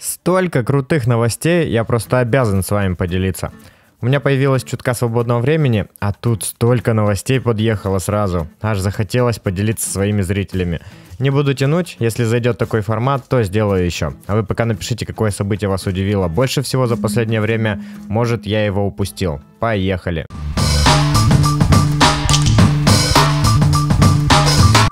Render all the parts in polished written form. Столько крутых новостей, я просто обязан с вами поделиться. У меня появилось чутка свободного времени, а тут столько новостей подъехало сразу. Аж захотелось поделиться своими зрителями. Не буду тянуть, если зайдет такой формат, то сделаю еще. А вы пока напишите, какое событие вас удивило больше всего за последнее время, может, я его упустил. Поехали!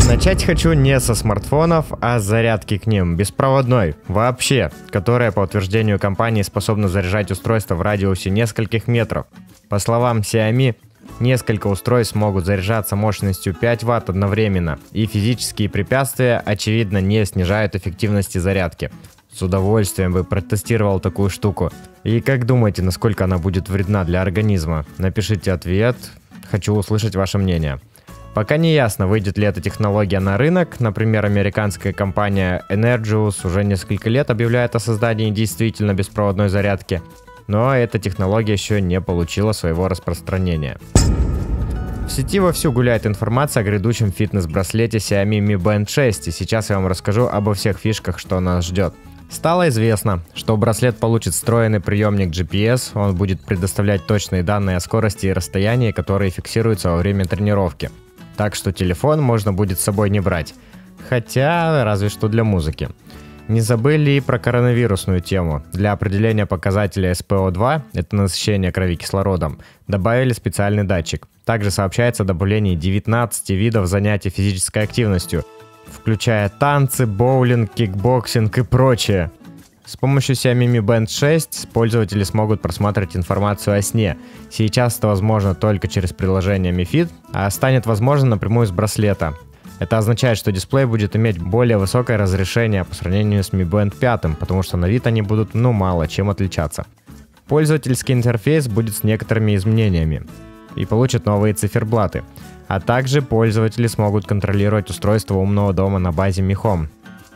Начать хочу не со смартфонов, а с зарядки к ним, беспроводной, вообще, которая, по утверждению компании, способна заряжать устройство в радиусе нескольких метров. По словам Xiaomi, несколько устройств могут заряжаться мощностью 5 Вт одновременно, и физические препятствия, очевидно, не снижают эффективности зарядки. С удовольствием бы протестировал такую штуку. И как думаете, насколько она будет вредна для организма? Напишите ответ, хочу услышать ваше мнение. Пока не ясно, выйдет ли эта технология на рынок. Например, американская компания Energous уже несколько лет объявляет о создании действительно беспроводной зарядки, но эта технология еще не получила своего распространения. В сети вовсю гуляет информация о грядущем фитнес-браслете Xiaomi Mi Band 6, и сейчас я вам расскажу обо всех фишках, что нас ждет. Стало известно, что браслет получит встроенный приемник GPS, он будет предоставлять точные данные о скорости и расстоянии, которые фиксируются во время тренировки. Так что телефон можно будет с собой не брать. Хотя, разве что для музыки. Не забыли и про коронавирусную тему. Для определения показателя SPO2, это насыщение крови кислородом, добавили специальный датчик. Также сообщается о добавлении 19 видов занятий физической активностью, включая танцы, боулинг, кикбоксинг и прочее. С помощью Xiaomi Mi Band 6 пользователи смогут просматривать информацию о сне. Сейчас это возможно только через приложение Mi Fit, а станет возможно напрямую с браслета. Это означает, что дисплей будет иметь более высокое разрешение по сравнению с Mi Band 5, потому что на вид они будут мало чем отличаться. Пользовательский интерфейс будет с некоторыми изменениями и получит новые циферблаты. А также пользователи смогут контролировать устройство умного дома на базе Mi Home.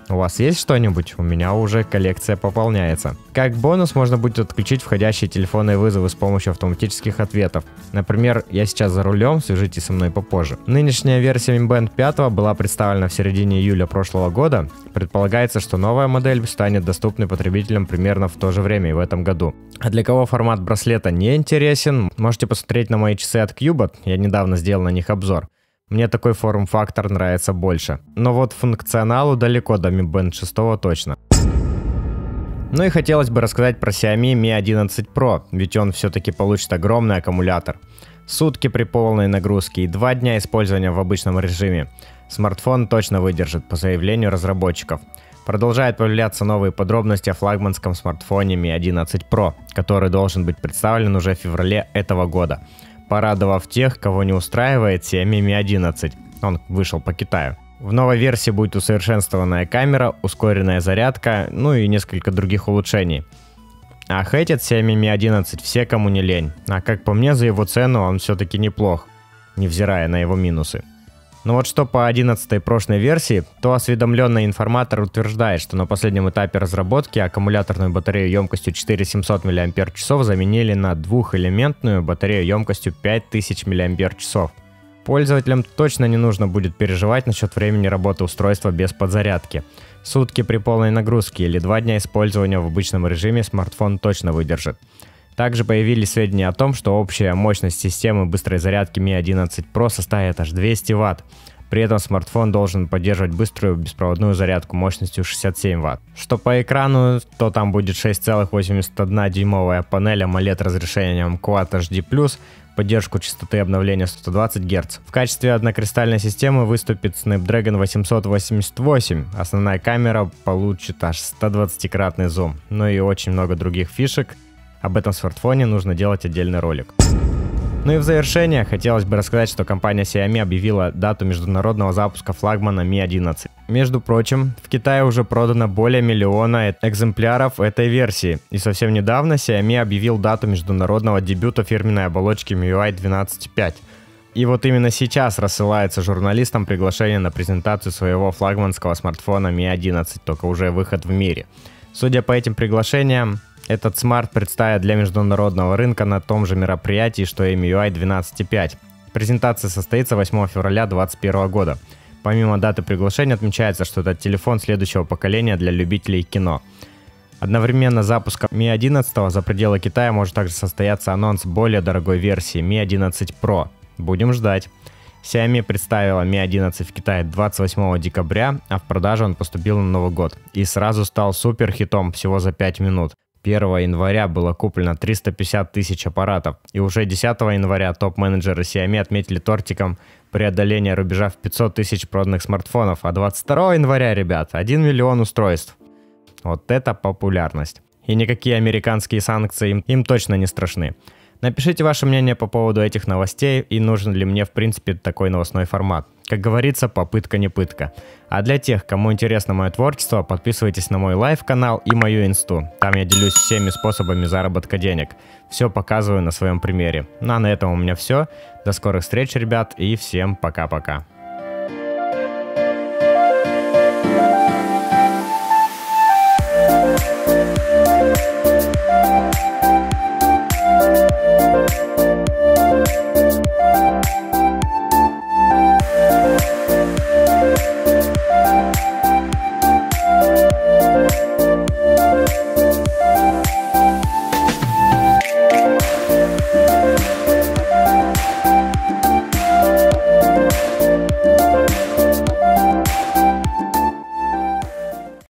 У вас есть что-нибудь? У меня уже коллекция пополняется. Как бонус можно будет отключить входящие телефонные вызовы с помощью автоматических ответов. Например, я сейчас за рулем, свяжитесь со мной попозже. Нынешняя версия Mi Band 5 была представлена в середине июля прошлого года. Предполагается, что новая модель станет доступной потребителям примерно в то же время и в этом году. А для кого формат браслета не интересен, можете посмотреть на мои часы от Cubot, я недавно сделал на них обзор. Мне такой форм-фактор нравится больше. Но вот функционалу далеко до Mi Band 6 точно. Ну и хотелось бы рассказать про Xiaomi Mi 11 Pro, ведь он все-таки получит огромный аккумулятор. Сутки при полной нагрузке и 2 дня использования в обычном режиме. Смартфон точно выдержит, по заявлению разработчиков. Продолжают появляться новые подробности о флагманском смартфоне Mi 11 Pro, который должен быть представлен уже в феврале этого года, порадовав тех, кого не устраивает Xiaomi Mi 11. Он вышел по Китаю. В новой версии будет усовершенствованная камера, ускоренная зарядка, ну и несколько других улучшений. А хейтят Xiaomi Mi 11 все, кому не лень. А как по мне, за его цену он все-таки неплох, невзирая на его минусы. Но вот что по 11-й прошлой версии, то осведомленный информатор утверждает, что на последнем этапе разработки аккумуляторную батарею емкостью 4700 мАч заменили на двухэлементную батарею емкостью 5000 мАч. Пользователям точно не нужно будет переживать насчет времени работы устройства без подзарядки. Сутки при полной нагрузке или 2 дня использования в обычном режиме смартфон точно выдержит. Также появились сведения о том, что общая мощность системы быстрой зарядки Mi 11 Pro составит аж 200 Вт. При этом смартфон должен поддерживать быструю беспроводную зарядку мощностью 67 Вт. Что по экрану, то там будет 6,81-дюймовая панель AMOLED разрешением Quad HD+, поддержку частоты обновления 120 Гц. В качестве однокристальной системы выступит Snapdragon 888, основная камера получит аж 120-кратный зум, ну и очень много других фишек. Об этом смартфоне нужно делать отдельный ролик. Ну и в завершение хотелось бы рассказать, что компания Xiaomi объявила дату международного запуска флагмана Mi 11. Между прочим, в Китае уже продано более миллиона экземпляров этой версии. И совсем недавно Xiaomi объявил дату международного дебюта фирменной оболочки MIUI 12.5. И вот именно сейчас рассылается журналистам приглашение на презентацию своего флагманского смартфона Mi 11, только уже выход в мире. Судя по этим приглашениям, этот смарт представят для международного рынка на том же мероприятии, что и MIUI 12.5. Презентация состоится 8 февраля 2021 года. Помимо даты приглашения отмечается, что это телефон следующего поколения для любителей кино. Одновременно с запуском Mi 11 за пределы Китая может также состояться анонс более дорогой версии Mi 11 Pro. Будем ждать. Xiaomi представила Mi 11 в Китае 28 декабря, а в продажу он поступил на Новый год и сразу стал супер хитом всего за 5 минут. 1 января было куплено 350 тысяч аппаратов, и уже 10 января топ-менеджеры Xiaomi отметили тортиком преодоление рубежа в 500 тысяч проданных смартфонов, а 22 января, ребят, 1 миллион устройств. Вот это популярность. И никакие американские санкции им точно не страшны. Напишите ваше мнение по поводу этих новостей и нужен ли мне в принципе такой новостной формат. Как говорится, попытка не пытка. А для тех, кому интересно мое творчество, подписывайтесь на мой лайв-канал и мою инсту. Там я делюсь всеми способами заработка денег. Все показываю на своем примере. Ну а на этом у меня все. До скорых встреч, ребят, и всем пока-пока.